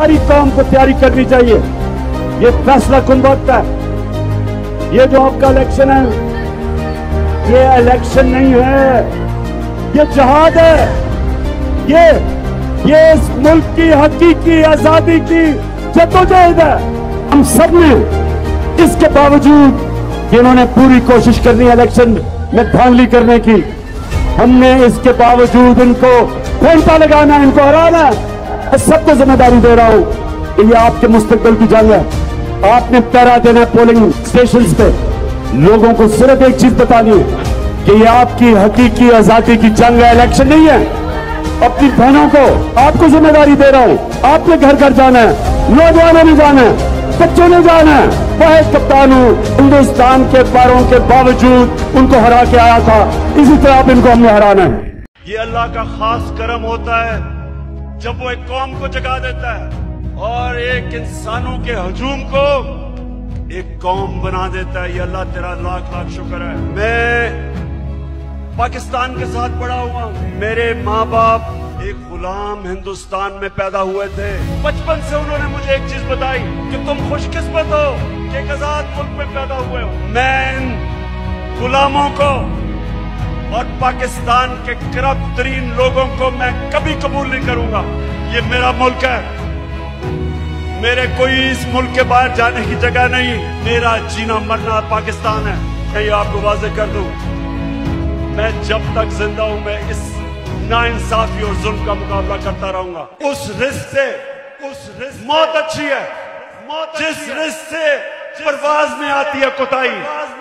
सारी कौम को तैयारी करनी चाहिए। ये फैसला कुन वक्त है, ये जो आपका इलेक्शन है ये इलेक्शन नहीं है, ये जहाद है, ये इस मुल्क की हकीकी आजादी की जद्दोजहद है। हम सब ने इसके बावजूद जिन्होंने पूरी कोशिश करनी है इलेक्शन में धांधली करने की, हमने इसके बावजूद इनको घंटा लगाना, इनको हराना। मैं सबको जिम्मेदारी दे रहा हूं, ये आपके मुस्तकबिल की जंग है। आपने पैरा देना पोलिंग स्टेशंस पे, लोगों को सिर्फ एक चीज बतानी है कि ये आपकी हकीकी आजादी की जंग है, इलेक्शन नहीं है। अपनी बहनों को आपको जिम्मेदारी दे रहा हूँ, आपने घर घर जाना है, नौजवानों ने जाना है, बच्चों ने जाना है। मैं कप्तान हूँ, हिंदुस्तान के पैरों के बावजूद उनको हरा के आया था, इसी तरह आप इनको हमने हराना है। ये अल्लाह का खास करम होता है जब वो एक कौम को जगा देता है और एक इंसानों के हजूम को एक कौम बना देता है। ये अल्लाह तेरा लाख लाख शुक्र है। मैं पाकिस्तान के साथ बड़ा हुआ, मेरे माँ बाप एक गुलाम हिंदुस्तान में पैदा हुए थे। बचपन से उन्होंने मुझे एक चीज बताई कि तुम खुशकिस्मत हो कि एक आजाद मुल्क में पैदा हुए हो। मैं इन गुलामों को और पाकिस्तान के करप्ट तरीन लोगों को मैं कभी कबूल नहीं करूंगा। ये मेरा मुल्क है, मेरे कोई इस मुल्क के बाहर जाने की जगह नहीं। मेरा जीना मरना पाकिस्तान है। मैं ये आपको वाजे कर दूं, मैं जब तक जिंदा हूं मैं इस नाइंसाफी और जुल्म का मुकाबला करता रहूंगा। उस रिस्क से, मौत अच्छी है, जिस रिस्क से परवाज में आती है कोताही।